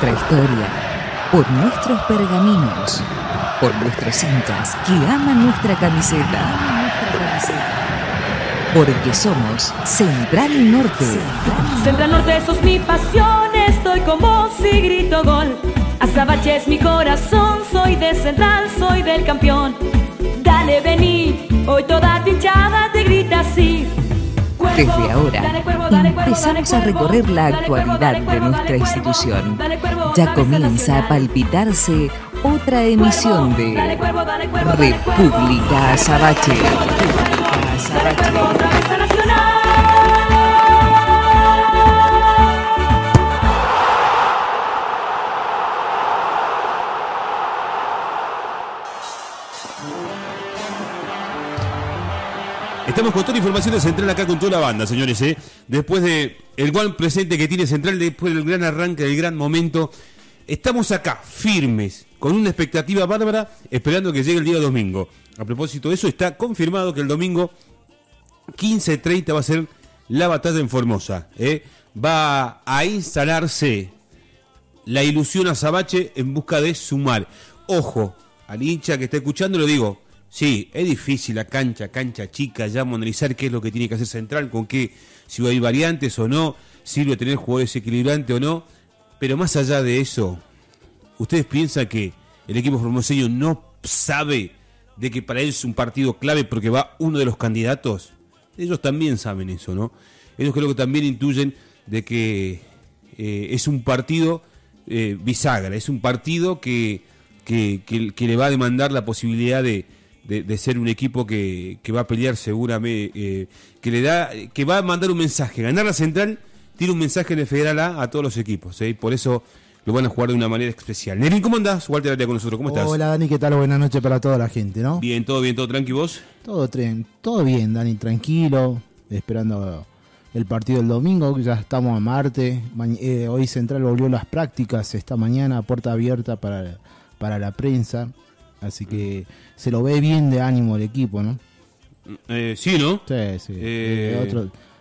nuestra historia, por nuestros pergaminos, por nuestros hinchas que aman nuestra camiseta, porque somos Central Norte. Central Norte, eso es mi pasión, estoy con vos y grito gol. Azabache es mi corazón, soy de Central, soy del campeón. Dale, vení, hoy toda tu hinchada te grita así. Desde ahora empezamos a recorrer la actualidad de nuestra institución. Ya comienza a palpitarse otra emisión de República Sabache. Estamos con toda la información de Central acá con toda la banda, señores. Después de el gran presente que tiene Central, después del gran arranque, del gran momento, estamos acá, firmes, con una expectativa bárbara, esperando que llegue el día domingo. A propósito de eso, está confirmado que el domingo 15:30 va a ser la batalla en Formosa. Va a instalarse la ilusión azabache en busca de sumar. Ojo, al hincha que está escuchando, lo digo. Sí, es difícil la cancha chica, ya analizar qué es lo que tiene que hacer Central, con qué, si hay variantes o no, sirve tener jugadores equilibrantes o no, pero más allá de eso, ¿ustedes piensan que el equipo formoseño no sabe de que para él es un partido clave porque va uno de los candidatos? Ellos también saben eso, ¿no? Ellos creo que también intuyen de que es un partido bisagra, es un partido que le va a demandar la posibilidad de ser un equipo que va a pelear seguramente, que va a mandar un mensaje. Ganar la Central tiene un mensaje en el Federal A todos los equipos, y por eso lo van a jugar de una manera especial. Nerín, ¿cómo andás? Walter Ariel con nosotros, ¿cómo estás? Hola Dani, ¿qué tal? Buenas noches para toda la gente, ¿no? Bien, todo tranqui, ¿vos? Todo bien Dani, tranquilo, esperando el partido del domingo, ya estamos a martes. Hoy Central volvió las prácticas esta mañana, puerta abierta para la prensa. Así que se lo ve bien de ánimo el equipo, ¿no? Sí, ¿no? Sí.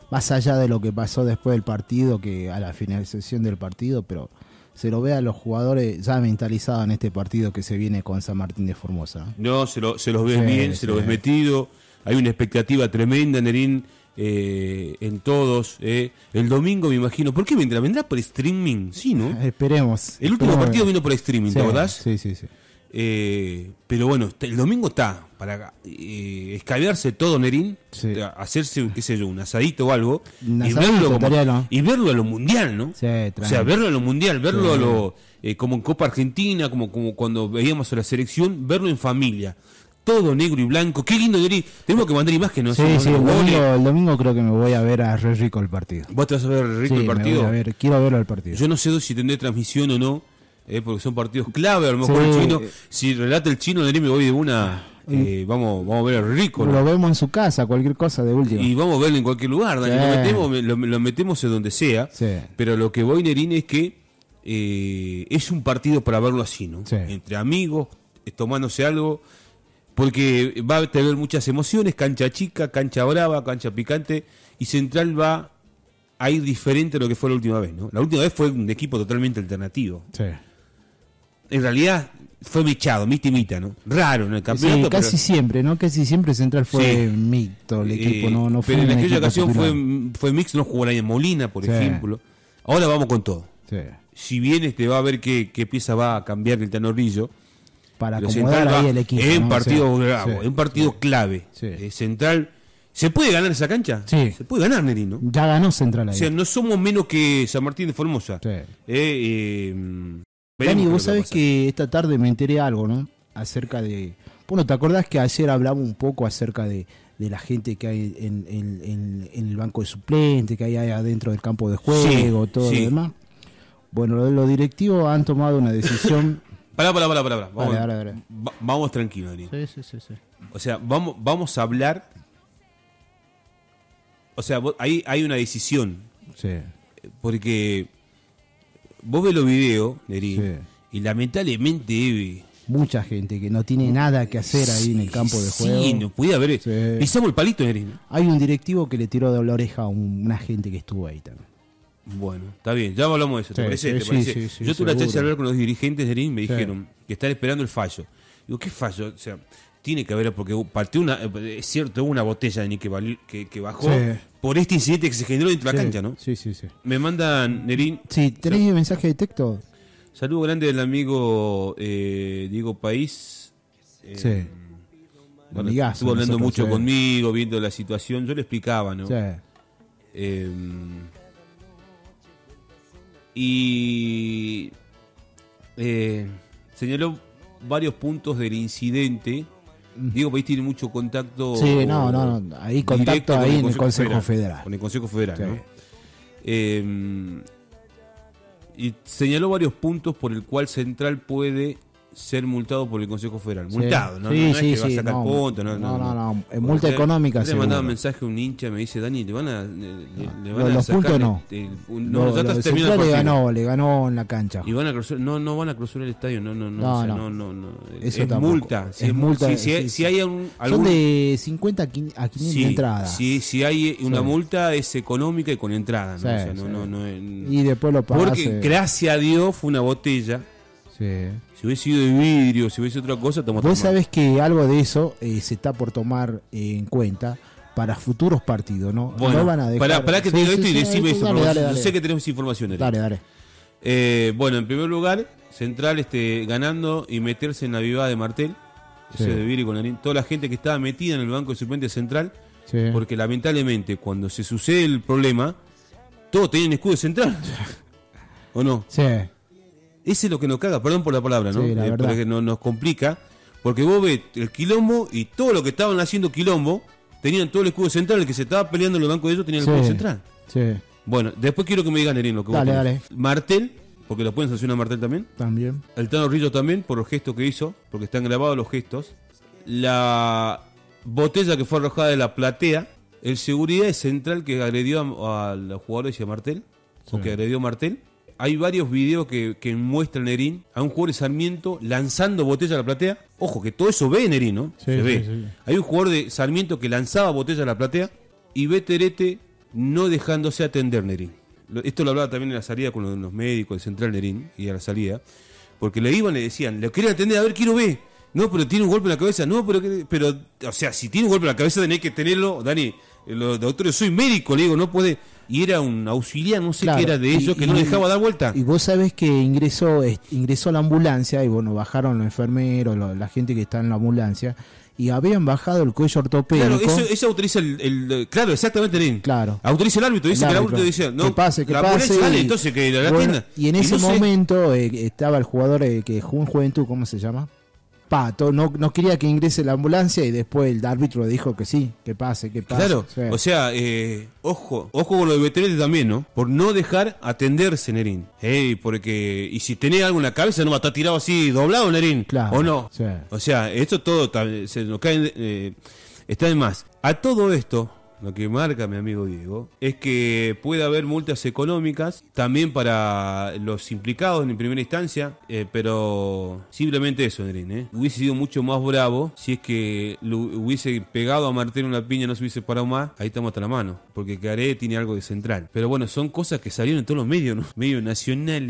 Más allá de lo que pasó después del partido, que a la finalización del partido, pero se lo ve a los jugadores ya mentalizados en este partido que se viene con San Martín de Formosa. No, se los ves bien, se los ves metido. Hay una expectativa tremenda, Nerín, en todos. El domingo, me imagino. ¿Por qué vendrá? ¿Vendrá por streaming? Sí, ¿no? Esperemos. El último partido vino por streaming, ¿te acordás? Sí. Pero bueno, el domingo está para escabearse todo, Nerín, hacerse, qué sé yo, un asadito o algo, y verlo a lo mundial, ¿no? Sí, o sea, verlo a lo mundial, verlo a lo como en Copa Argentina, como cuando veíamos a la selección, verlo en familia, todo negro y blanco. Qué lindo, Nerín. Tenemos que mandar imágenes, ¿no? Sí, el domingo creo que me voy a ver a Re Rico el partido. ¿Vos te vas a ver a Re Rico el partido? Me voy a ver, quiero verlo al partido. Yo no sé si tendré transmisión o no. Porque son partidos clave, a lo mejor el chino, si relata el chino, Nerín, me voy de una, vamos a ver a Rico, ¿no? Lo vemos en su casa, cualquier cosa de última. Y vamos a verlo en cualquier lugar, Dani, lo metemos en donde sea, pero lo que voy, Nerín, es que es un partido para verlo así, ¿no? Entre amigos, tomándose algo, porque va a tener muchas emociones, cancha chica, cancha brava, cancha picante, y Central va a ir diferente a lo que fue la última vez, ¿no? La última vez fue un equipo totalmente alternativo. En realidad fue mechado, mita, ¿no? Raro en el campeonato. Sí, casi siempre, ¿no? Casi siempre Central fue mixto, el equipo no fue. Pero en aquella ocasión fue mixto, no jugó la Molina, por ejemplo. Ahora vamos con todo. Si bien va a ver qué pieza va a cambiar el Tano Rillo para acomodar ahí el equipo. Es un partido bravo, es un partido clave. Central. ¿Se puede ganar esa cancha? Sí. Se puede ganar, Nerín, ¿no? Ya ganó Central ahí. O sea, no somos menos que San Martín de Formosa. Dani, vos sabés que esta tarde me enteré algo, ¿no? Acerca de... Bueno, ¿te acordás que ayer hablamos un poco acerca de la gente que hay en el banco de suplentes, que hay adentro del campo de juego, todo lo demás? Bueno, los directivos han tomado una decisión... Pará. Vamos tranquilos, Nerín. Sí. O sea, vamos a hablar... O sea, ahí hay una decisión. Porque... Vos ves los videos, Nerín, y lamentablemente... Mucha gente que no tiene nada que hacer ahí en el campo de juego. Sí, no podía haber... Pisamos el palito, Nerín. Hay un directivo que le tiró de la oreja a una gente que estuvo ahí también. Bueno, está bien, ya hablamos de eso, ¿te parece? Sí, yo tuve la chance de hablar con los dirigentes del INS, me dijeron que están esperando el fallo. Digo, ¿qué fallo? O sea, tiene que haber, porque partió una, es cierto, una botella de níquel que bajó por este incidente que se generó dentro de la cancha, ¿no? Sí. Me mandan, Nerín. Sí, ¿tenés mensaje de texto? Saludo grande del amigo Diego Paiz. Bueno, estuvo hablando mucho conmigo, viendo la situación, yo le explicaba, ¿no? Y señaló varios puntos del incidente. Diego Paiz tiene mucho contacto. No. Ahí contacto ahí con el Consejo Federal. Con el Consejo Federal, ¿no? Y señaló varios puntos por el cual Central puede ser multado por el Consejo Federal. Multado, ¿no? No, multa económica. Le mandaba un mensaje a un hincha, me dice, Dani, le ganó en la cancha. Y van a cruzar, no van a cruzar el estadio, no. Es multa. Si hay algún... Son de 50 a 500 entradas. Si hay una multa, es económica y con entrada. Y después lo pagas. Porque, gracias a Dios, fue una botella. Si hubiese sido de vidrio, si hubiese otra cosa, estamos tomando. Vos sabés que algo de eso se está por tomar en cuenta para futuros partidos, ¿no? Bueno, no van a dejar... para que te diga esto y decime eso. Dale. Yo sé que tenemos información. Dale. Bueno, en primer lugar, Central ganando y meterse en la vivada de Martel. Ese de vidrio con toda la gente que estaba metida en el banco de suplentes Central. Porque lamentablemente, cuando se sucede el problema, todos tenían escudo Central. ¿O no? Ese es lo que nos caga, perdón por la palabra, ¿no? Porque nos complica, porque vos ves el quilombo y todo lo que estaban haciendo quilombo, tenían todo el escudo central, el que se estaba peleando en los bancos de ellos tenía el escudo central. Bueno, después quiero que me digan, Nerín, lo que vos tenés. Martel, porque lo pueden sancionar a Martel también. El Tano Rillo también, por los gestos que hizo, porque están grabados los gestos. La botella que fue arrojada de la platea, el seguridad es Central que agredió a los jugadores y a Martel, o que agredió a Martel. Hay varios videos que muestran, Nerín, a un jugador de Sarmiento lanzando botella a la platea. Ojo, que todo eso ve, Nerín, ¿no? Se ve. Sí. Hay un jugador de Sarmiento que lanzaba botella a la platea y ve Terete no dejándose atender, Nerín. Esto lo hablaba también en la salida con los médicos de Central, Nerín, y a la salida. Porque le iban y le decían, lo querían atender, a ver, quiero ver. No, pero tiene un golpe en la cabeza. No, pero o sea, si tiene un golpe en la cabeza tenés que tenerlo, Dani. Los doctores, soy médico, le digo, no puede... Y era un auxiliar, no sé qué era de ellos, que no dejaba dar vuelta. Y vos sabés que ingresó la ambulancia y bueno, bajaron los enfermeros, la gente que está en la ambulancia, y habían bajado el cuello ortopédico. Claro, eso autoriza el claro, exactamente, Nerín. Claro. Autoriza el árbitro, dice que el árbitro dice, no, que pase. Dale, entonces que la tienda. Y en ese momento estaba el jugador que jugó en Juventud, ¿cómo se llama? Pato, no quería que ingrese la ambulancia y después el árbitro dijo que sí, que pase. Claro, o sea, ojo con lo de Veterete también, ¿no? Por no dejar atenderse, Nerín. Porque, y si tenés algo en la cabeza no va a estar tirado así doblado, Nerín, claro, ¿o no? O sea, esto todo se nos cae, está de más. A todo esto, lo que marca mi amigo Diego, es que puede haber multas económicas también para los implicados en primera instancia, pero simplemente eso, Nerín, hubiese sido mucho más bravo si es que lo hubiese pegado a Martín una piña, no se hubiese parado más, ahí estamos hasta la mano, porque Caré tiene algo de Central. Pero bueno, son cosas que salieron en todos los medios, ¿no? Medios nacionales,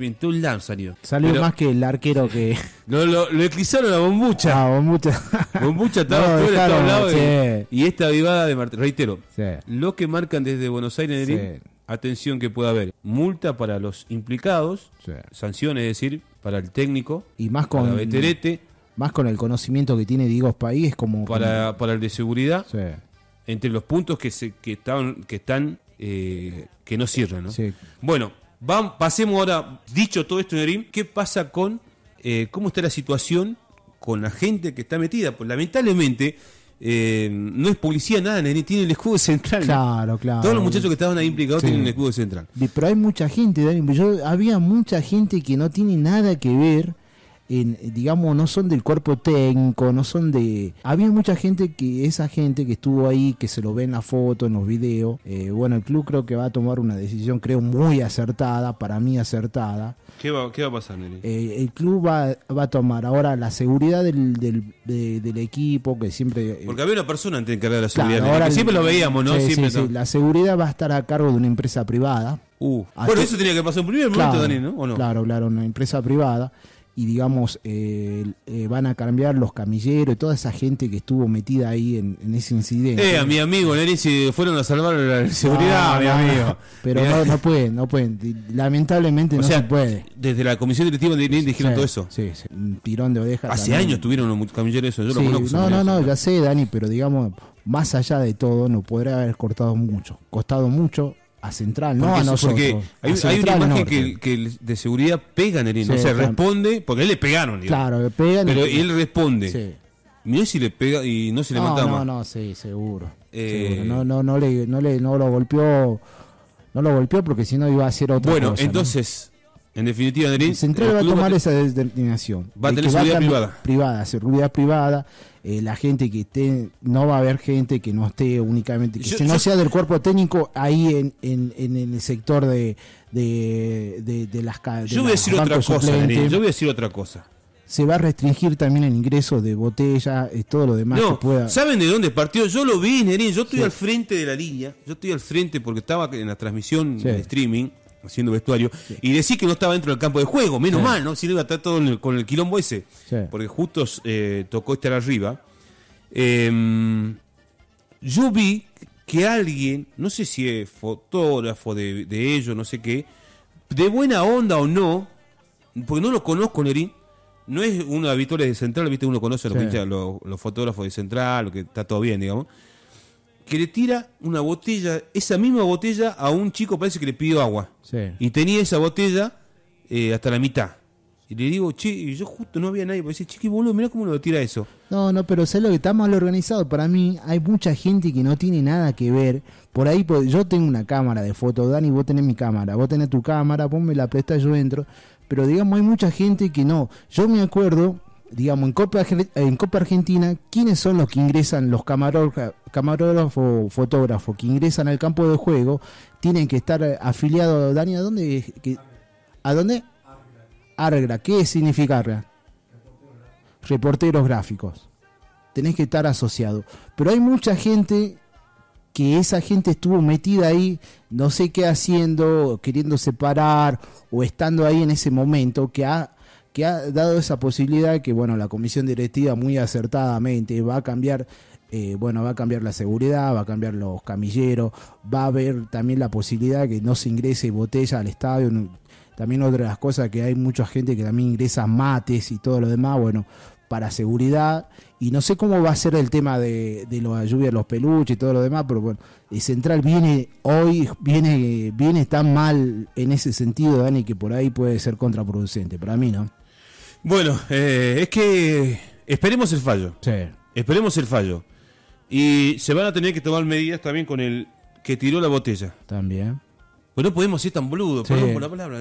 en todos lados salió. Pero más que el arquero que... lo eclipsaron a Bombucha. Bombucha estaba todo al lado y esta avivada de Martín. Reitero, lo que marcan desde Buenos Aires, Nerín, atención que puede haber multa para los implicados, sanciones, es decir, para el técnico, y más con para Veterete, más con el conocimiento que tiene Diego Paiz, como para el de seguridad, entre los puntos que no cierran, ¿no? Bueno, pasemos ahora, dicho todo esto, Nerín, ¿qué pasa con cómo está la situación con la gente que está metida? Pues lamentablemente no es policía nada, ni tiene el escudo central. Claro. Todos los muchachos que estaban ahí implicados tienen el escudo central. Pero hay mucha gente, Dani. Había mucha gente que no tiene nada que ver, digamos, no son del cuerpo técnico, no son de... Había mucha gente que estuvo ahí, que se lo ve en la foto, en los videos. Bueno, el club creo que va a tomar una decisión, creo, muy acertada, para mí acertada. ¿Qué va a pasar, Nerín? El club va a tomar ahora la seguridad del equipo, que siempre... Porque había una persona encargada de la seguridad, ahora siempre lo veíamos, ¿no? La seguridad va a estar a cargo de una empresa privada. Bueno, eso tenía que pasar en primer momento, claro, Daniel, ¿no? ¿O no? Claro, claro, una empresa privada. Y digamos, van a cambiar los camilleros y toda esa gente que estuvo metida ahí en ese incidente. A mi amigo, Neri, si fueron a salvar la seguridad, mi amigo. Pero no pueden. Lamentablemente no se puede. Desde la comisión directiva dijeron todo eso. Sí, sí. Un tirón de orejas. Hace años tuvieron unos camilleros eso. Yo lo conozco. No, ya sé, Dani, pero digamos, más allá de todo, nos podría haber costado mucho. A Central, no a nosotros. Porque hay una imagen que de seguridad pega en el hino. Sí, o sea, claro, responde, porque a él le pegaron. Digamos. Claro, le pegan. Pero él responde. Sí. Mirá si le pega y no se le mataba más. No, sí, seguro. No lo golpeó porque si no iba a hacer otra cosa. Bueno, entonces, ¿no? En definitiva, Nerín, Central va a tomar esa determinación. Va a tener seguridad privada. La gente que esté, no va a haber gente que no esté únicamente, que no sea del cuerpo técnico ahí en el sector de las calles. Yo voy a decir otra cosa, Daniel, Se va a restringir también el ingreso de botellas, todo lo demás que pueda. ¿Saben de dónde partió? Yo lo vi, Nerín, yo estoy al frente de la línea, porque estaba en la transmisión de streaming, haciendo vestuario, y decir que no estaba dentro del campo de juego, menos mal, ¿no? Si no iba a estar todo con el quilombo ese, porque justo tocó estar arriba. Yo vi que alguien, no sé si es fotógrafo de ellos, no sé qué, de buena onda o no, porque no lo conozco, Nerín, no es uno habitual de Central, viste, uno conoce a los fotógrafos de Central, que está todo bien, digamos, que le tira una botella, esa misma botella, a un chico, parece que le pidió agua. Sí. Y tenía esa botella hasta la mitad. Y le digo, che, y yo justo no había nadie, porque dice, chiqui, boludo, mirá cómo lo tira eso. No, pero sé lo que está mal organizado. Para mí, hay mucha gente que no tiene nada que ver. Por ahí, yo tengo una cámara de foto, Dani, vos tenés mi cámara, vos tenés tu cámara, vos me la prestás, yo entro. Pero digamos, hay mucha gente que no. Yo me acuerdo, digamos, en Copa Argentina, ¿quiénes son los que ingresan, los camarógrafos, fotógrafos que ingresan al campo de juego? Tienen que estar afiliados, Dani, ¿a dónde? ¿A dónde? Argra. ¿Qué significa Argra? Reporteros gráficos. Tenés que estar asociado. Pero hay mucha gente que esa gente estuvo metida ahí, no sé qué haciendo, queriendo separar o estando ahí en ese momento, que ha dado esa posibilidad que, bueno, la comisión directiva muy acertadamente va a cambiar, la seguridad, va a cambiar los camilleros, va a haber también la posibilidad que no se ingrese botella al estadio, también otra de las cosas que hay mucha gente que también ingresa mates y todo lo demás, bueno, para seguridad, y no sé cómo va a ser el tema de la lluvia de los peluches y todo lo demás, pero bueno, el Central viene tan mal en ese sentido, Dani, que por ahí puede ser contraproducente, para mí, ¿no? Bueno, es que esperemos el fallo. Sí. Esperemos el fallo. Y se van a tener que tomar medidas también con el que tiró la botella. También. Pues no podemos ser tan boludos, perdón por la palabra.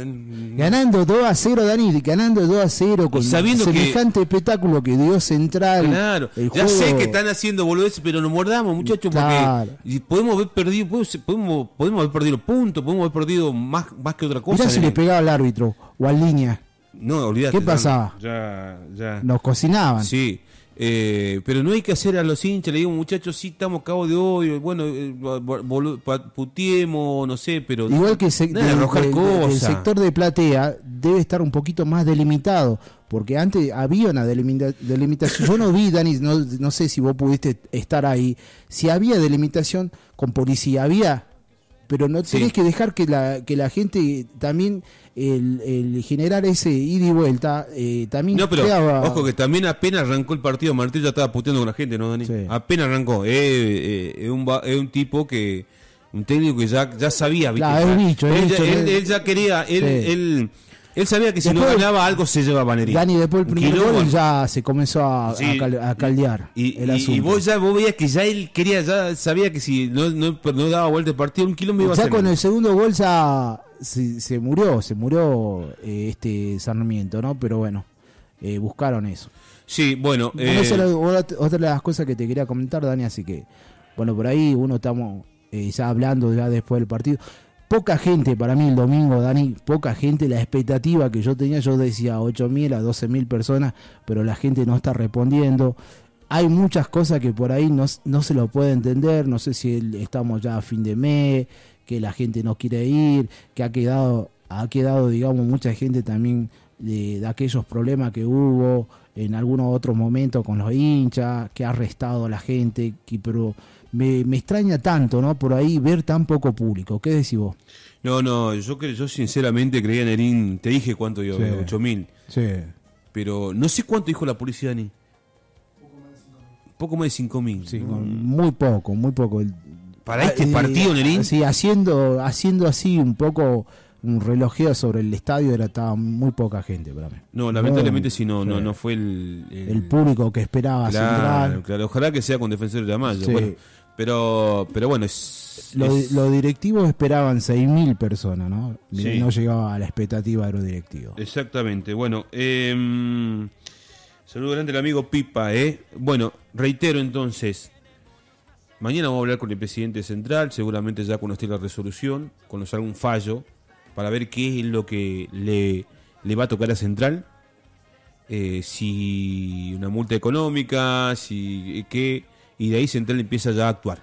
Ganando 2-0, Dani, ganando 2-0 con semejante espectáculo que dio Central. Claro, ya sé que están haciendo boludeces, pero nos mordamos, muchachos, claro, porque podemos haber perdido, podemos haber perdido puntos, podemos haber perdido más que otra cosa. Mirá si le pegaba al árbitro o al línea. No, olvídate. ¿Qué pasaba? Ya. Nos cocinaban. Sí. Pero no hay que hacer a los hinchas, le digo, muchachos, sí, estamos cabo de odio, bueno, putiemos, no sé, pero igual que el sector de platea debe estar un poquito más delimitado, porque antes había una delimitación, yo no vi, Dani, no sé si vos pudiste estar ahí, si había delimitación con policía, había, pero no tenés que dejar que la gente también el generar ese ida y vuelta también. No, pero creaba... ojo que también apenas arrancó el partido, Martel ya estaba puteando con la gente, ¿no, Dani? Sí. Apenas arrancó. Es un tipo que, un técnico que ya sabía, ¿viste? Claro, es bicho, él ya quería, él sabía que si después, no ganaba algo se llevaba a Nerín. Dani, después el primer gol ya se comenzó a caldear el asunto. Y vos veías que ya él quería, ya sabía que si no daba vuelta el partido, un quilombo iba a ser. Ya con el segundo gol ya se murió este Sarmiento, ¿no? Pero bueno, buscaron eso. Sí, bueno. Esa era otra de las cosas que te quería comentar, Dani, así que, bueno, por ahí estamos ya hablando ya después del partido. Poca gente para mí el domingo, Dani, poca gente, la expectativa que yo tenía, yo decía 8.000 a 12.000 personas, pero la gente no está respondiendo. Hay muchas cosas que por ahí no se lo puede entender, no sé si estamos ya a fin de mes, que la gente no quiere ir, que ha quedado, digamos, mucha gente también de aquellos problemas que hubo en algunos otros momentos con los hinchas, que ha arrestado a la gente, que, pero me extraña tanto, ¿no? Por ahí ver tan poco público. ¿Qué decís vos? No, yo sinceramente creía en Erín, te dije cuánto yo, sí. 8.000. Sí. Pero no sé cuánto dijo la policía, Dani. Poco más de 5.000. Sí, muy poco. Para este partido, Nerín. Sí, haciendo así un poco un relojeo sobre el estadio, estaba muy poca gente para mí. No, lamentablemente no fue el público que esperaba. Claro, ojalá que sea con Defensores de Ramallo. Sí. Bueno, pero bueno, los directivos esperaban 6.000 personas, ¿no? Sí. No llegaba a la expectativa de los directivos. Exactamente. Bueno, saludo grande al amigo Pipa, ¿eh? Bueno, reitero entonces, mañana vamos a hablar con el presidente central, seguramente ya cuando esté la resolución, cuando salga un fallo, para ver qué es lo que le va a tocar a Central, si una multa económica, si qué, y de ahí Central empieza ya a actuar.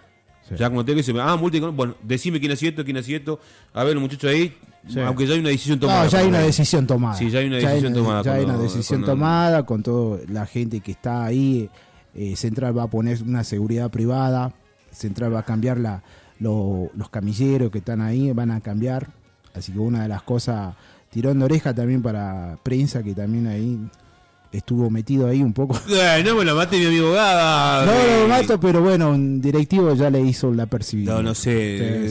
Sí. Ya como te dice, multa económica, bueno, decime quién hace esto, a ver los muchachos ahí. Sí. Aunque ya hay una decisión tomada. No, ya hay una decisión tomada. Sí, ya hay una decisión tomada. Ya hay una decisión tomada con toda la gente que está ahí. Central va a poner una seguridad privada. Central va a cambiar los camilleros que están ahí, van a cambiar. Así que una de las cosas, tirón de oreja también para prensa, que también ahí estuvo metido ahí un poco. No me lo mate mi amigo Gaba. No lo mato, pero bueno, un directivo ya le hizo la percibida. No sé,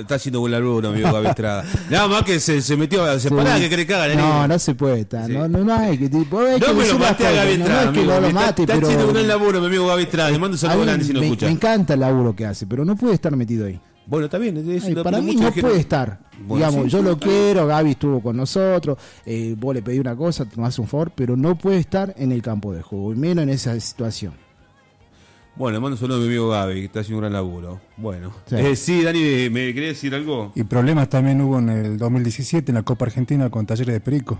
está haciendo volar uno, amigo Gaby Estrada. Nada más que se metió a separar, sí. Que le cagan. No se puede estar, sí. No hay que... No me lo mate a Gaby Estrada, amigo. No lo mate, está pero... haciendo un gran laburo, mi amigo Gaby Estrada. Le mando un saludo grande si no escucha. Me encanta el laburo que hace, pero no puede estar metido ahí. Bueno, está bien. Para mí no puede estar. Bueno, digamos, sí, yo lo quiero, Gaby estuvo con nosotros, vos le pedí una cosa, te haces un favor, pero no puede estar en el campo de juego, y menos en esa situación. Bueno, le mando un saludo a mi amigo Gaby, que está haciendo un gran laburo. Bueno, sí, Dani, ¿me querés decir algo? Y problemas también hubo en el 2017 en la Copa Argentina con Talleres de Perico.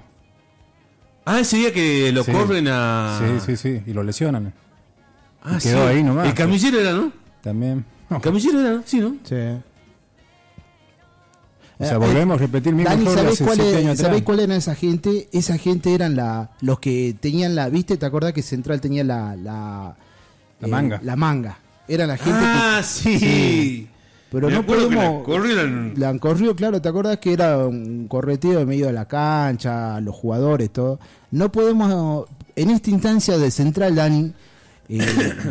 Ah, ese día que lo corren a... Sí, y lo lesionan. Ah, quedó ahí nomás. El camillero era, ¿no? También. No. Camillero era, sí, ¿no? Sí. O sea, volvemos a repetir el mismo error de hace 7 años. ¿Sabés cuál era esa gente? Esa gente eran los que tenían la... ¿Viste? ¿Te acordás que Central tenía la manga? La manga. Era la gente que... Sí. Pero me no podemos... La corrió, claro. ¿Te acordás que era un correteo en medio de la cancha, los jugadores, todo? No podemos... En esta instancia de Central, Dani,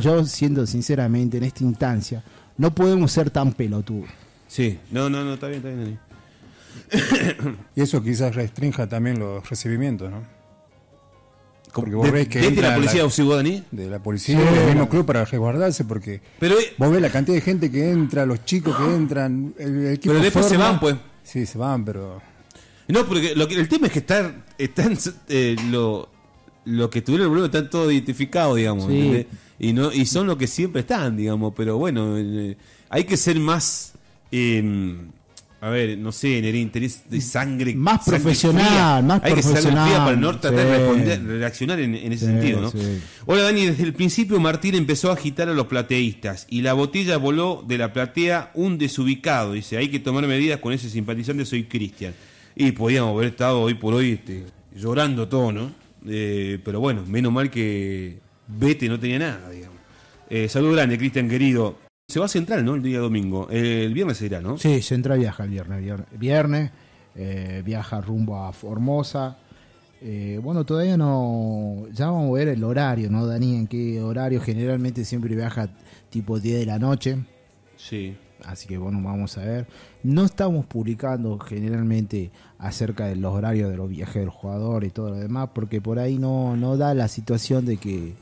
yo siendo sinceramente, en esta instancia, no podemos ser tan pelotudos. Sí. No, está bien, Dani. Y eso quizás restrinja también los recibimientos, ¿no? Porque vos ves que ¿de la policía auxilió, Dani? De la policía, sí, del mismo club para resguardarse, porque pero, vos ves la cantidad de gente que entra, los chicos que entran, el equipo. Pero después se van, pues. Sí, se van, pero... No, porque el tema es que los que tuvieron el problema están todos identificados, digamos. Sí. Y son los que siempre están, digamos. Pero bueno, hay que ser más... a ver, no sé, Nerín, tenés de sangre. Más sangre profesional, fría. Más hay profesional. Hay que para el norte, sí, tratar de reaccionar en ese sentido, ¿no? Sí. Hola, Dani, desde el principio Martín empezó a agitar a los plateístas y la botella voló de la platea un desubicado. Dice, hay que tomar medidas con ese simpatizante, soy Cristian. Y podíamos haber estado hoy por hoy llorando todo, ¿no? Pero bueno, menos mal que Vete no tenía nada, digamos. Saludos grande, Cristian, querido. Se va a Central, ¿no? El día domingo. El viernes se irá, ¿no? Sí, Central viaja el viernes viaja rumbo a Formosa. Bueno, todavía no... Ya vamos a ver el horario, ¿no, Dani? ¿En qué horario? Generalmente siempre viaja tipo 10 de la noche. Sí. Así que, bueno, vamos a ver. No estamos publicando generalmente acerca de los horarios de los viajes del jugador y todo lo demás, porque por ahí no da la situación de que...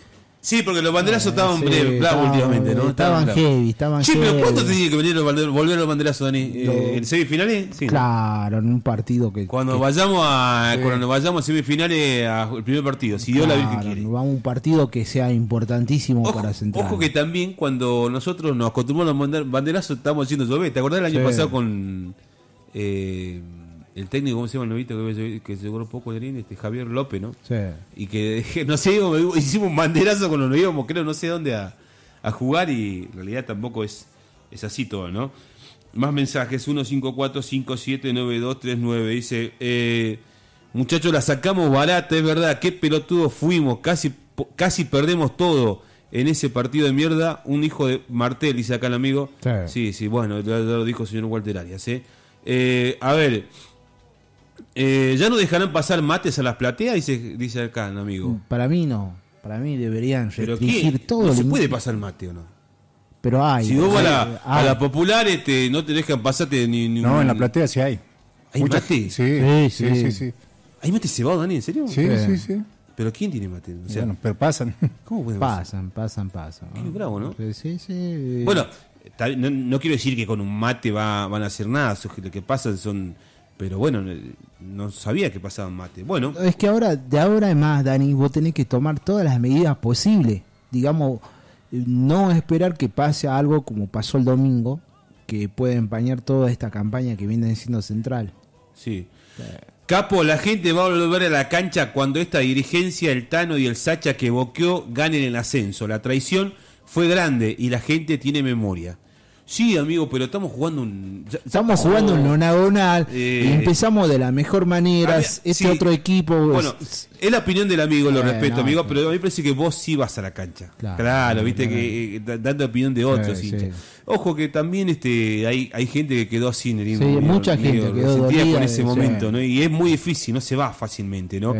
Sí, porque los banderazos estaban breves, claro, últimamente, ¿no? Estaban heavy. Sí, pero ¿cuánto tenía que venir volver los banderazos, Dani? ¿En semifinales? Sí, claro, en un partido que... Cuando vayamos a semifinales, al primer partido, si Dios la Virgen quiere. Vamos a un partido que sea importantísimo para Central. Ojo que también cuando nosotros nos acostumbramos a mandar banderazos, estábamos haciendo llover. ¿Te acordás el año pasado con... el técnico, ¿cómo se llama el novito que llegó un poco de línea? Javier López, ¿no? Sí. Y que, no sé, hicimos un banderazo cuando nos íbamos, creo, no sé dónde a jugar, y en realidad tampoco es así todo, ¿no? Más mensajes, 154-579239. Dice, muchachos, la sacamos barata, es verdad, qué pelotudos fuimos, casi perdemos todo en ese partido de mierda. Un hijo de Martel, dice acá el amigo. Sí, sí, bueno, ya lo dijo el señor Walter Arias. A ver, ¿ya no dejarán pasar mates a las plateas? Dice acá el amigo. Para mí no, para mí deberían restringir todo. ¿No se puede pasar mate o no? Pero hay. Si vos a la popular no te dejan pasarte ni No, en la platea sí hay. ¿Hay mate? Sí. ¿Hay mate cebado, Dani? ¿En serio? Sí. ¿Pero quién tiene mate? O sea, bueno, pero pasan. ¿Cómo pueden pasan. Qué bravo, ¿no? Sí. Bueno, no quiero decir que con un mate van a hacer nada. Lo que pasan son... Pero bueno, no sabía que pasaban mate. Bueno. Es que ahora, de ahora en más, Dani, vos tenés que tomar todas las medidas posibles. Digamos... No esperar que pase algo como pasó el domingo, que puede empañar toda esta campaña que viene siendo Central. Sí. Capo, la gente va a volver a la cancha cuando esta dirigencia, el Tano y el Sacha que boqueó, ganen el ascenso. La traición fue grande y la gente tiene memoria. Sí, amigo, pero estamos jugando un... Estamos jugando un nonagonal, y empezamos de la mejor manera, otro equipo... Bueno, es la opinión del amigo, lo respeto, no, amigo, pero a mí parece que vos sí vas a la cancha. Claro, viste, que dando opinión de otros hinchas. Ojo que también hay gente que quedó sin el himno. Sí, mucha gente quedó dolida con ese momento, ¿no? Y es muy difícil, no se va fácilmente, ¿no?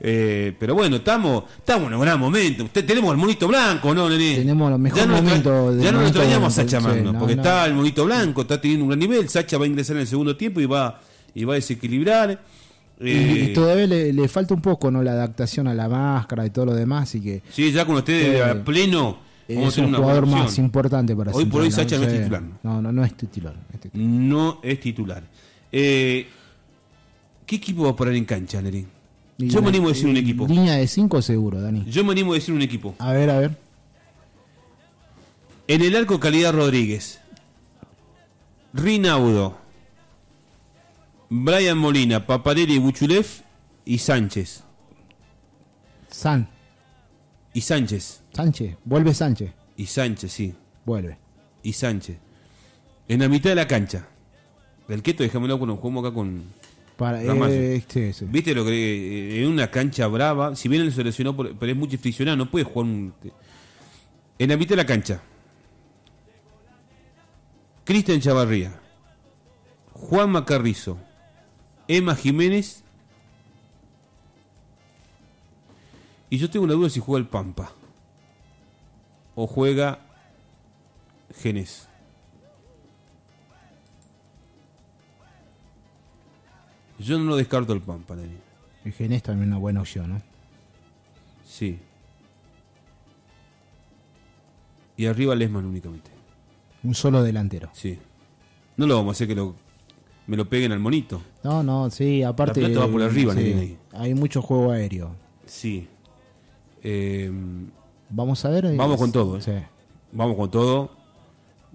Pero bueno, estamos en un gran momento. Tenemos el monito blanco, ¿no, nene? Tenemos los mejores momentos. Ya no lo traíamos a Sacha Magno, porque está el monito blanco, está teniendo un gran nivel. Sacha va a ingresar en el segundo tiempo y va a desequilibrar. Y todavía le falta un poco, ¿no? La adaptación a la máscara y todo lo demás, así que... Sí, ya con usted a pleno... Es un jugador más importante para Central. Hoy por hoy Sacha no es titular. No es titular. No es titular. ¿Qué equipo va a parar en cancha, Nerín? Yo me animo a decir un equipo. Línea de 5 seguro, Dani. Yo me animo a decir un equipo. A ver. En el arco, Calidad Rodríguez, Rinaudo, Brian Molina, Paparelli, Buchulev y Sánchez. Y Sánchez. Vuelve Sánchez. Y Sánchez, sí. Vuelve. Y Sánchez. En la mitad de la cancha. El Keto, déjamelo cuando jugamos acá con... Sí. Viste lo que... En una cancha brava, si bien él se lesionó, pero es muy aficionado, no puede jugar un... En la mitad de la cancha, Cristian Chavarría, Juan Macarrizo, Emma Jiménez. Y yo tengo una duda si juega el Pampa o juega Genés. Yo no lo descarto el Pampa, Dani. El Genés también es una buena opción, ¿no? Sí. Y arriba Lesman únicamente. Un solo delantero. Sí. No lo vamos a hacer que me lo peguen al monito. No, sí, aparte... La plata va por arriba, sí, Dani. Hay mucho juego aéreo. Sí. Vamos a ver... Vamos con todo, ¿eh? Sí. Vamos con todo.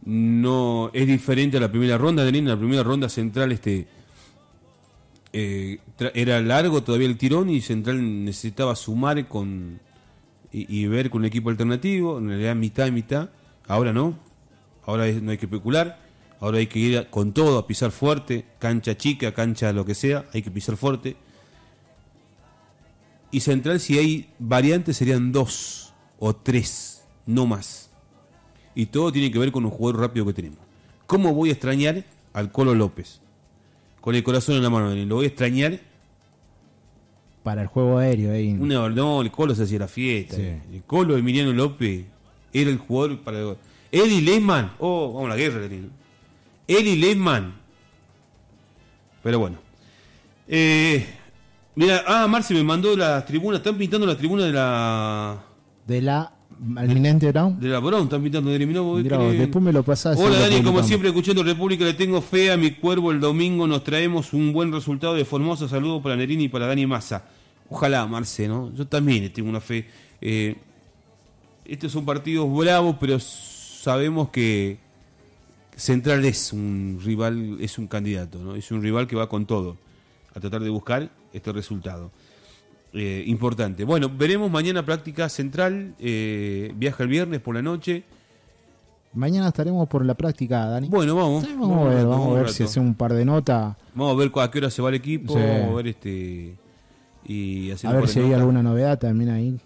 No, es diferente a la primera ronda, Dani. En la primera ronda Central, era largo todavía el tirón y Central necesitaba sumar con y ver con un equipo alternativo. En realidad mitad y mitad. Ahora no. Ahora no hay que especular. Ahora hay que ir con todo, a pisar fuerte. Cancha chica, cancha lo que sea, hay que pisar fuerte. Y Central, si hay variantes, serían 2 o 3, no más. Y todo tiene que ver con un jugador rápido que tenemos. ¿Cómo voy a extrañar al Colo López? Con el corazón en la mano, lo voy a extrañar. Para el juego aéreo ahí. No, el Colo se hacía la fiesta. Sí. El Colo, Emiliano López, era el jugador para... Él y Lesman. Oh, vamos a la guerra, Lerín. Él y Lesman. Pero bueno. Mira, Marce me mandó las tribunas. Están pintando las tribunas de la... Almirante Brown. De la Brown, están pintando de eliminado. Después me lo pasás. Hola, Dani, como siempre, escuchando República, le tengo fe a mi cuervo. El domingo nos traemos un buen resultado de Formosa. Saludos para Nerini y para Dani Massa. Ojalá, Marce, ¿no? Yo también tengo una fe. Estos son partidos bravos, pero sabemos que Central es un rival, es un candidato, ¿no? Es un rival que va con todo a tratar de buscar este resultado. Importante. Bueno, veremos mañana práctica Central, viaja el viernes por la noche. Mañana estaremos por la práctica, Dani. Bueno, vamos. Sí, vamos a ver si hacemos un par de notas. Vamos a ver a qué hora se va el equipo. Sí. Vamos a ver y a ver si hay alguna novedad también ahí.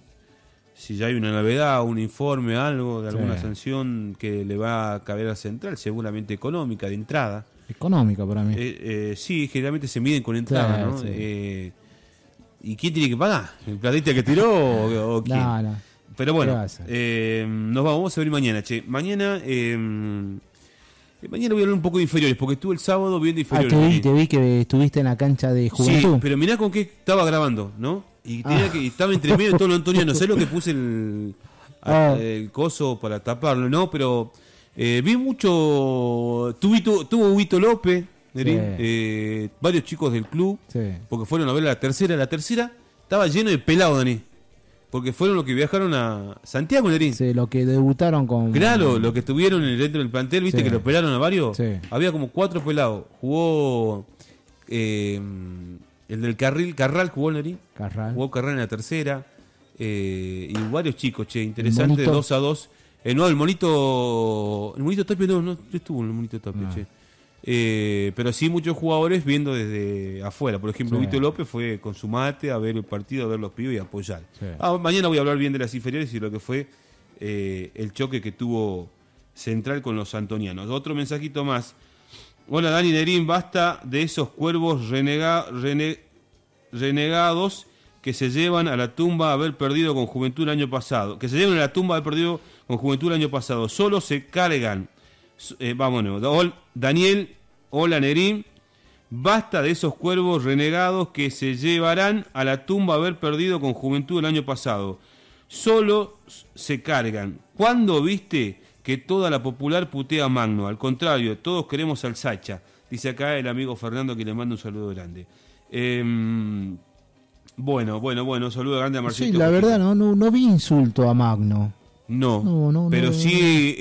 Si ya hay una novedad, un informe, algo de alguna sanción que le va a caber a Central, seguramente económica, de entrada. Económica para mí. Sí, generalmente se miden con entrada, ¿no? Sí. ¿Y quién tiene que pagar? ¿El platista que tiró o quién? No, no. Pero bueno, nos vamos a ver mañana, che. Mañana, mañana voy a hablar un poco de inferiores, porque estuve el sábado viendo inferiores. Ah, te vi que estuviste en la cancha de Juventud. Sí, pero mirá con qué estaba grabando, ¿no? Y tenía que, estaba entre medio de todo lo antoniano. ¿Sabés lo que puse el coso para taparlo? No, pero vi mucho. Tuvo Huguito López, sí. Varios chicos del club, sí. Porque fueron a ver la tercera. La tercera estaba lleno de pelados, Dani. Porque fueron los que viajaron a Santiago, Lerín. Sí, los que debutaron con... Claro, los que estuvieron dentro del plantel, viste, sí. Que lo pelaron a varios. Sí. Había como 4 pelados. Jugó el del Carral jugó, Lerín. Jugó Carral en la tercera. Y varios chicos, che, interesante, 2-2. No, el monito... El monito Tapia no estuvo en el monito Tapia, no. Che. Pero sí muchos jugadores viendo desde afuera. Por ejemplo, sí. Vito López fue con su mate a ver el partido, a ver los pibes y a apoyar. Sí. Mañana voy a hablar bien de las inferiores y lo que fue el choque que tuvo Central con los antonianos. Otro mensajito más. Hola, Dani Derín, basta de esos cuervos renegados que se llevan a la tumba a haber perdido con Juventud el año pasado. Que se llevan a la tumba a haber perdido con Juventud el año pasado. Solo se cargan. Vámonos, Daniel, hola Nerín, basta de esos cuervos renegados que se llevarán a la tumba haber perdido con Juventud el año pasado, solo se cargan. ¿Cuándo viste que toda la popular putea a Magno? Al contrario, todos queremos al Sacha, dice acá el amigo Fernando, que le manda un saludo grande. Bueno, saludo grande a Marcelo. Sí, la verdad no vi insulto a Magno. No, pero sí,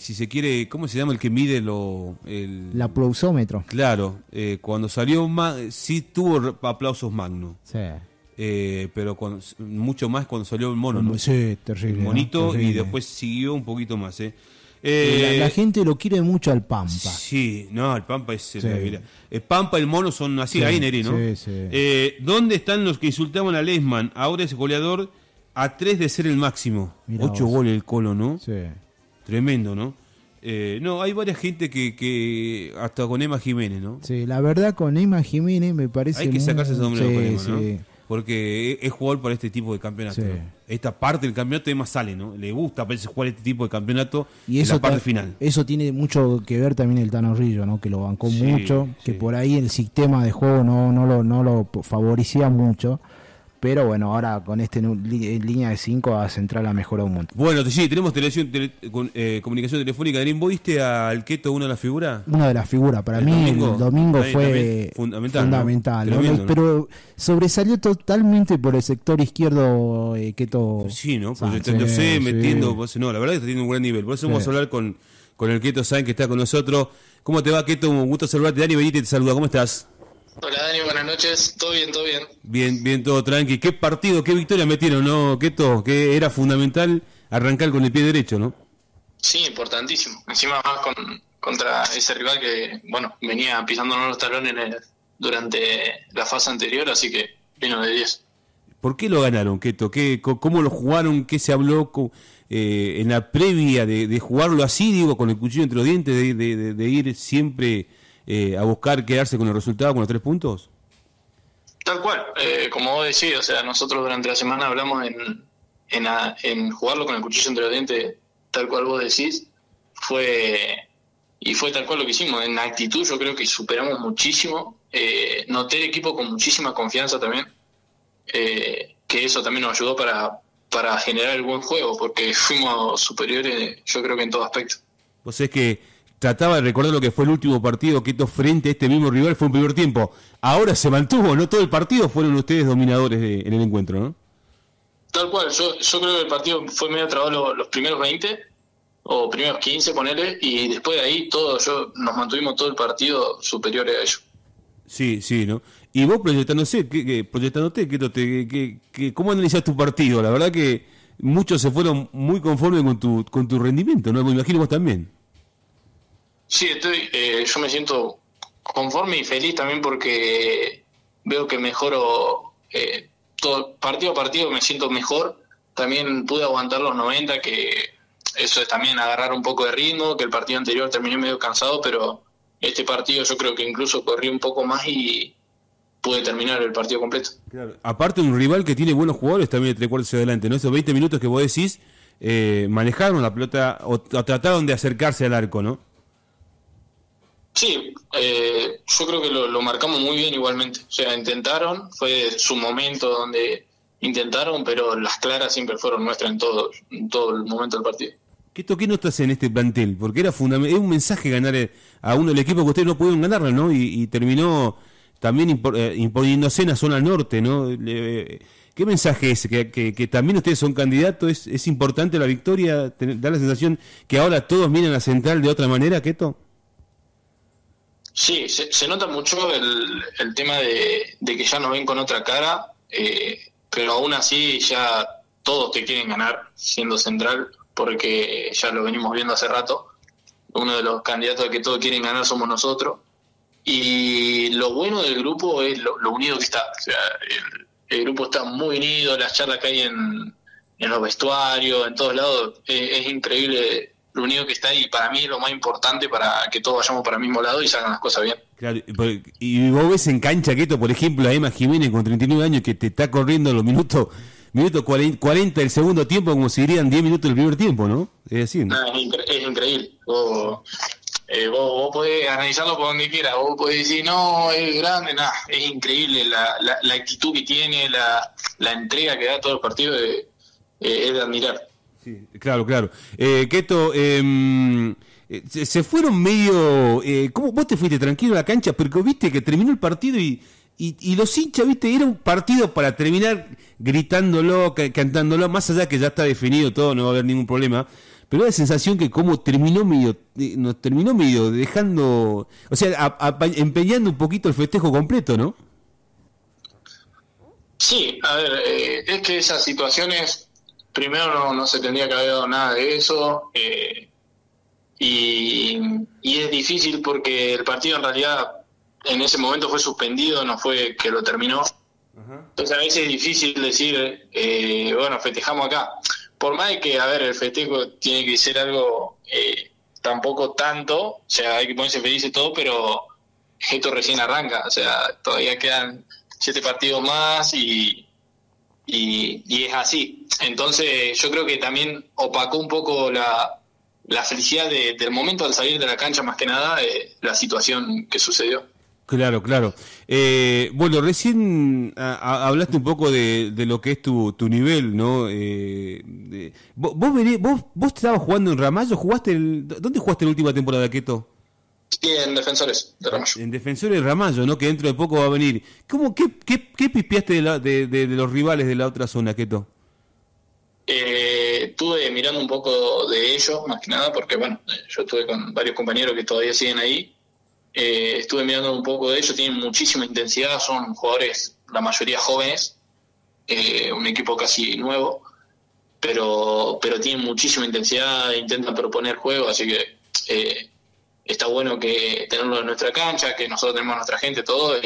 si se quiere, ¿cómo se llama el que mide el aplausómetro? Claro, cuando salió, sí tuvo aplausos Magno. Sí. Pero mucho más cuando salió el mono, ¿no? Sí, terrible. El monito, ¿no? Terrible. Y después siguió un poquito más, ¿eh? La gente lo quiere mucho al Pampa. Sí, no, el Pampa es... Sí. El Pampa y el mono son así, sí, ahí, Neri, ¿no? Sí, sí. ¿Dónde están los que insultaban a Lesman? Ahora es goleador... A 3 de ser el máximo. Mirá 8 vos. Goles el Colo, ¿no? Sí. Tremendo, ¿no? No, hay varias gente que hasta con Emma Jiménez, ¿no? Sí, la verdad con Emma Jiménez me parece... Hay que sacarse ese nombre, sí, con Emma, sí, ¿no? Porque es jugador para este tipo de campeonato, sí, ¿no? Esta parte del campeonato Emma sale, ¿no? Le gusta a veces jugar este tipo de campeonato y eso en la parte final. Eso tiene mucho que ver también el Tano Rillo, ¿no? Que lo bancó, sí, mucho, sí. Que por ahí el sistema de juego no lo favorecía mucho. Pero bueno, ahora con este línea de 5 a Central ha mejorado un montón. Bueno, sí, tenemos comunicación telefónica. ¿Vos viste al Keto, una de las figuras? Una de las figuras. Para mí el domingo fue fundamental, ¿no? Tremendo, ¿no? Pero sobresalió totalmente por el sector izquierdo, Keto. Sí, ¿no? Proyectándose, metiendo... Sí. No, la verdad es que está teniendo un gran nivel. Por eso vamos a hablar con el Keto Sáenz, que está con nosotros. ¿Cómo te va, Keto? Un gusto saludarte. Dani Benítez te saluda. ¿Cómo estás? Hola Dani, buenas noches, todo bien, todo bien. Bien, todo tranqui. ¿Qué partido, qué victoria metieron, no, Keto? Que era fundamental arrancar con el pie derecho, ¿no? Sí, importantísimo. Encima más contra ese rival que, bueno, venía pisándonos los talones durante la fase anterior, así que vino de 10. ¿Por qué lo ganaron, Keto? ¿Cómo lo jugaron? ¿Qué se habló en la previa de jugarlo así, digo, con el cuchillo entre los dientes, de ir siempre... a buscar quedarse con el resultado, con los 3 puntos? Tal cual, como vos decís, o sea, nosotros durante la semana hablamos en jugarlo con el cuchillo entre los dientes, tal cual vos decís, fue tal cual lo que hicimos. En actitud yo creo que superamos muchísimo, noté el equipo con muchísima confianza también, que eso también nos ayudó para generar el buen juego, porque fuimos superiores, yo creo que en todo aspecto. Pues es que trataba de recordar lo que fue el último partido, Keto, frente a este mismo rival, fue un primer tiempo. Ahora se mantuvo, no todo el partido fueron ustedes dominadores en el encuentro, ¿no? Tal cual, yo creo que el partido fue medio trabado los primeros 20, o primeros 15, ponele, y después de ahí nos mantuvimos todo el partido superiores a ellos. Sí, ¿no? Y vos proyectándote, Keto, ¿cómo analizás tu partido? La verdad que muchos se fueron muy conformes con tu rendimiento, ¿no? Me imagino vos también. Sí, estoy, yo me siento conforme y feliz también porque veo que mejoro todo, partido a partido me siento mejor. También pude aguantar los 90, que eso es también agarrar un poco de ritmo, que el partido anterior terminé medio cansado, pero este partido yo creo que incluso corrí un poco más y pude terminar el partido completo. Claro. Aparte un rival que tiene buenos jugadores también de tres cuartos hacia adelante, ¿no? Esos 20 minutos que vos decís, manejaron la pelota o trataron de acercarse al arco, ¿no? Sí, yo creo que lo marcamos muy bien igualmente. O sea, intentaron, fue su momento donde intentaron, pero las claras siempre fueron nuestras en todo el momento del partido. Keto, ¿qué notas en este plantel? Porque era fundamental, es un mensaje ganar a uno del equipo que ustedes no pudieron ganarlo, ¿no? Y terminó también imponiéndose en la zona norte, ¿no? ¿Qué mensaje es? Que también ustedes son candidatos, es importante la victoria, da la sensación que ahora todos miran a Central de otra manera, Keto. Sí, se nota mucho el tema de que ya nos ven con otra cara, pero aún así ya todos te quieren ganar siendo Central, porque ya lo venimos viendo hace rato. Uno de los candidatos a que todos quieren ganar somos nosotros. Y lo bueno del grupo es lo unido que está. O sea, el grupo está muy unido, las charlas que hay en los vestuarios, en todos lados, es increíble lo unido que está, y para mí es lo más importante para que todos vayamos para el mismo lado y salgan las cosas bien. Claro, y vos ves en cancha, Keto, por ejemplo, a Emma Jiménez con 39 años que te está corriendo los minutos 40 del segundo tiempo como si irían 10 minutos del primer tiempo, ¿no? Es decir, ¿no? Es increíble. Vos podés analizarlo por donde quieras, vos podés decir, no, es grande, nada, es increíble la actitud que tiene, la entrega que da todo el partido, es de admirar. Sí, claro. Keto, se fueron medio... ¿cómo vos te fuiste tranquilo a la cancha? Porque viste que terminó el partido y los hinchas, viste, era un partido para terminar gritándolo, cantándolo, más allá que ya está definido todo, no va a haber ningún problema. Pero la sensación que como nos terminó medio dejando... O sea, empeñando un poquito el festejo completo, ¿no? Sí, a ver, es que esas situaciones... Primero no se tendría que haber dado nada de eso, y es difícil porque el partido en realidad en ese momento fue suspendido, no fue que lo terminó. Ajá. Entonces a veces es difícil decir, bueno, festejamos acá. Por más de que, a ver, el festejo tiene que ser algo tampoco tanto, o sea, hay que ponerse feliz y todo, pero esto recién arranca, o sea, todavía quedan 7 partidos más y es así. Entonces yo creo que también opacó un poco la felicidad del momento al salir de la cancha, más que nada la situación que sucedió. Claro. Bueno, recién hablaste un poco de lo que es tu nivel, ¿no? ¿Vos estabas jugando en Ramallo? ¿Dónde jugaste la última temporada, Keto? Sí, en Defensores de Ramallo. En Defensores de Ramallo, ¿no? Que dentro de poco va a venir. ¿Qué pispeaste de los rivales de la otra zona, Keto? Estuve mirando un poco de ellos, más que nada, porque bueno, yo estuve con varios compañeros que todavía siguen ahí. Estuve mirando un poco de ellos, tienen muchísima intensidad, son jugadores, la mayoría jóvenes, un equipo casi nuevo, pero tienen muchísima intensidad, intentan proponer juego, así que está bueno que tenerlo en nuestra cancha, que nosotros tenemos a nuestra gente, todo,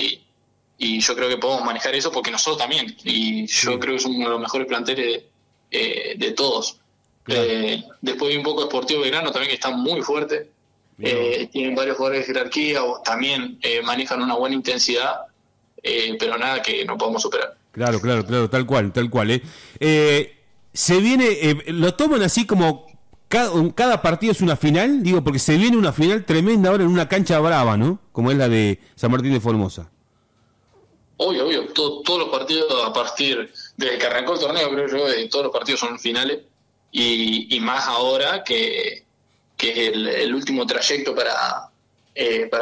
y yo creo que podemos manejar eso porque nosotros también, y yo creo que son uno de los mejores planteles de todos. Claro. Después vi un poco Sportivo Belgrano también, que está muy fuerte, tienen varios jugadores de jerarquía, también manejan una buena intensidad, pero nada que no podemos superar. Claro, tal cual. Se viene, lo toman así como cada partido es una final, digo, porque se viene una final tremenda ahora en una cancha brava, ¿no? Como es la de San Martín de Formosa. Obvio, todos los partidos a partir desde que arrancó el torneo, creo yo, todos los partidos son finales, y más ahora que es el último trayecto para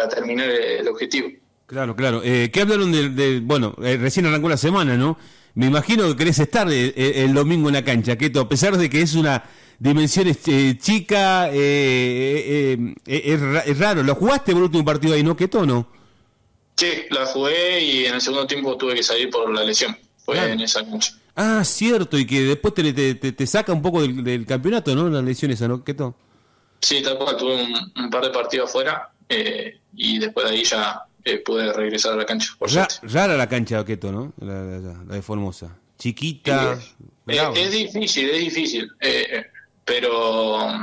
terminar el objetivo. Claro. ¿Qué hablaron de recién arrancó la semana, ¿no? Me imagino que querés estar el domingo en la cancha, Keto, a pesar de que es una dimensión chica, es raro. ¿Lo jugaste por el último partido ahí, no, Keto, no? Sí, la jugué y en el segundo tiempo tuve que salir por la lesión. Fue en esa cancha. Ah, cierto, y que después te saca un poco del campeonato, ¿no? Las lesiones, ¿no, Keto? Sí, tal cual, tuve un par de partidos afuera y después de ahí ya pude regresar a la cancha. Por rara la cancha de Keto, ¿no? La de Formosa. Chiquita. Es difícil. Pero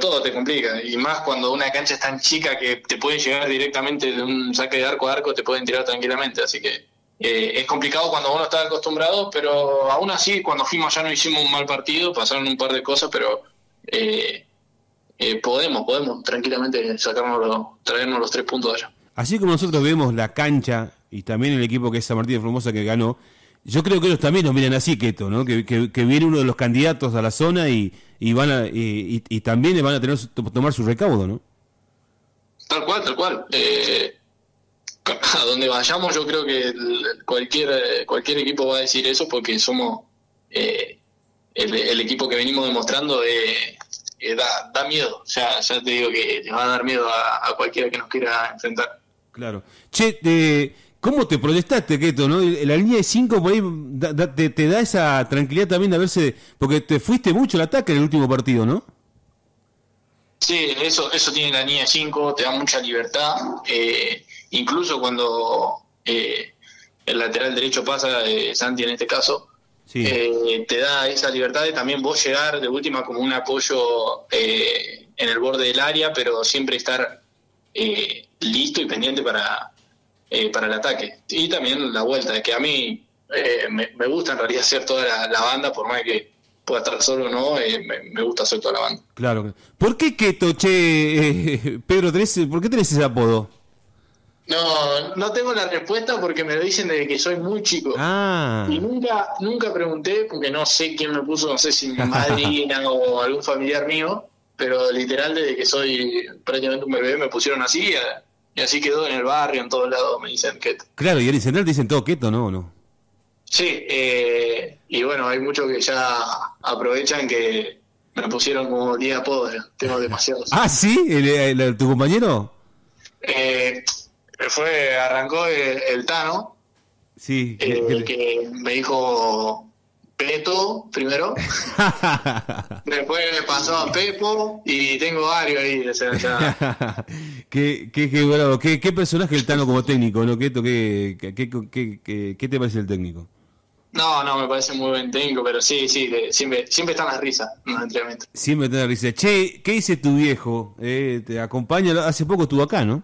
todo te complica, y más cuando una cancha es tan chica que te pueden llegar directamente de un saque de arco a arco, te pueden tirar tranquilamente, así que es complicado cuando uno está acostumbrado, pero aún así cuando fuimos allá no hicimos un mal partido, pasaron un par de cosas, pero podemos tranquilamente traernos los 3 puntos allá. Así como nosotros vemos la cancha y también el equipo que es San Martín de Formosa que ganó, yo creo que ellos también nos miran así, Keto, ¿no? Que viene uno de los candidatos a la zona y van a y también van a tener tomar su recaudo, ¿no? Tal cual. A donde vayamos, yo creo que cualquier equipo va a decir eso, porque somos el equipo que venimos demostrando da miedo. Ya te digo que te va a dar miedo a cualquiera que nos quiera enfrentar. Claro. Che, ¿cómo te protestaste, Keto, no? La línea de 5 por ahí te da esa tranquilidad también de haberse... Porque te fuiste mucho al ataque en el último partido, ¿no? Sí, eso tiene la línea de 5, te da mucha libertad. Incluso cuando el lateral derecho pasa, Santi en este caso, sí. Te da esa libertad de también vos llegar de última como un apoyo en el borde del área, pero siempre estar listo y pendiente para el ataque, y también la vuelta, que a mí me gusta en realidad hacer toda la banda, por más que pueda estar solo o no, me gusta hacer toda la banda. Claro. ¿Por qué Keto, Pedro, por qué tenés ese apodo? No tengo la respuesta porque me lo dicen desde que soy muy chico. Ah. Y nunca pregunté, porque no sé quién me puso, no sé si mi madrina o algún familiar mío, pero literal desde que soy prácticamente un bebé me pusieron así. Y así quedó en el barrio, en todos lados me dicen Keto. Claro, y en Central te dicen todo Keto, ¿no? ¿O no? Sí, y bueno, hay muchos que ya aprovechan que me pusieron como 10 apodos, tengo demasiados. ¿Ah, sí? ¿Tu compañero? Arrancó el Tano, sí, que me dijo... Peto, primero. Después me pasó a Pepo y tengo varios ahí. O sea, ya... ¿Qué personaje el Tano como técnico, ¿no? ¿Qué te parece el técnico? No, me parece muy buen técnico, pero sí, siempre están las risas en los entrenamientos. Siempre están las risas. Che, ¿qué dice tu viejo? Te acompaña, hace poco estuvo acá, ¿no?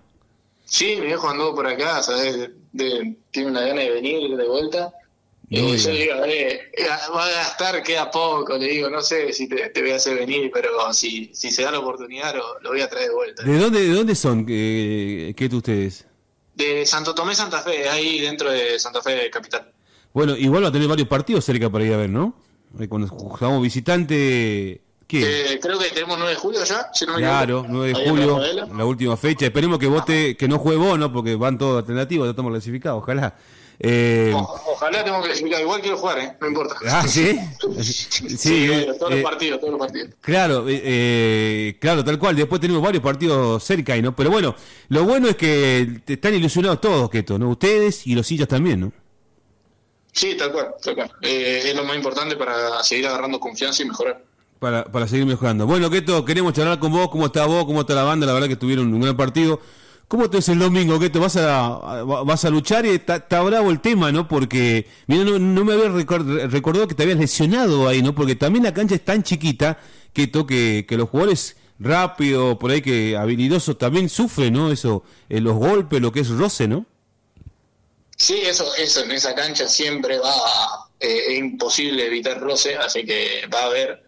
Sí, mi viejo andó por acá, ¿sabes? Tiene una gana de venir de vuelta. Y yo digo, va a gastar, queda poco, le digo, no sé si te voy a hacer venir, pero si se da la oportunidad lo voy a traer de vuelta. ¿De dónde son, Keto, ustedes? De Santo Tomé, Santa Fe, ahí dentro de Santa Fe, capital. Bueno, igual va a tener varios partidos cerca para ir a ver, ¿no? Cuando jugamos visitante... ¿Qué? Creo que tenemos 9 de julio ya, si no me equivoco. Claro, 9 de julio, la última fecha. Esperemos que que no juegue vos, ¿no? Porque van todos alternativos, ya estamos clasificados, ojalá. Ojalá tengo que clasificar, igual quiero jugar, no importa. Ah, ¿sí? Sí, todos los partidos. Claro, tal cual, después tenemos varios partidos cerca, ¿no? Pero bueno, lo bueno es que están ilusionados todos, Keto, ¿no? Ustedes y los hinchas también, ¿no? Sí, tal cual. Es lo más importante para seguir agarrando confianza y mejorar. Para seguir mejorando. Bueno, Keto, queremos charlar con vos, cómo está vos, cómo está la banda, la verdad que tuvieron un gran partido. ¿Cómo te ves el domingo, Keto? ¿Vas a luchar? Está bravo el tema, ¿no? Porque, mira, no me habías recordado que te habías lesionado ahí, ¿no? Porque también la cancha es tan chiquita, Keto, que los jugadores rápidos, por ahí que habilidosos, también sufren, ¿no? Eso, los golpes, lo que es roce, ¿no? Sí, eso en esa cancha siempre es imposible evitar roce, así que va a haber...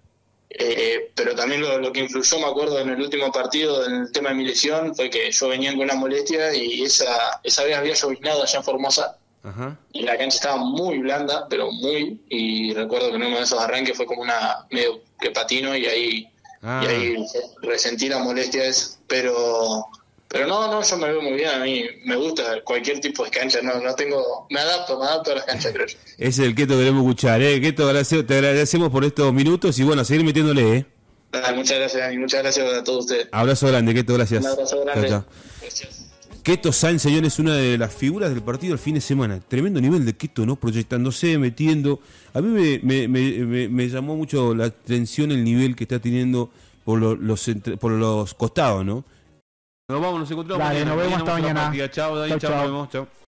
pero también lo que influyó, me acuerdo, en el último partido, en el tema de mi lesión, fue que yo venía con una molestia y esa vez había llovinado allá en Formosa. Ajá. Y la cancha estaba muy blanda, pero muy, y recuerdo que en uno de esos arranques fue como una medio que patino y ahí resentí la molestia esa, pero no, yo me veo muy bien, a mí me gusta cualquier tipo de cancha, me adapto a las canchas, creo yo. Es el Keto que queremos escuchar, Keto, te agradecemos por estos minutos y bueno, a seguir metiéndole, Muchas gracias, Dani, muchas gracias a todos ustedes. Abrazo grande, Keto, gracias. Un abrazo grande. Chao. Gracias. Keto Sáenz, señores, es una de las figuras del partido el fin de semana. Tremendo nivel de Keto, ¿no? Proyectándose, metiendo. A mí me llamó mucho la atención el nivel que está teniendo por los costados, ¿no? Nos vamos, nos encontramos. Dale, nos vemos hasta mañana. Chao, David, chao, nos vemos, chao.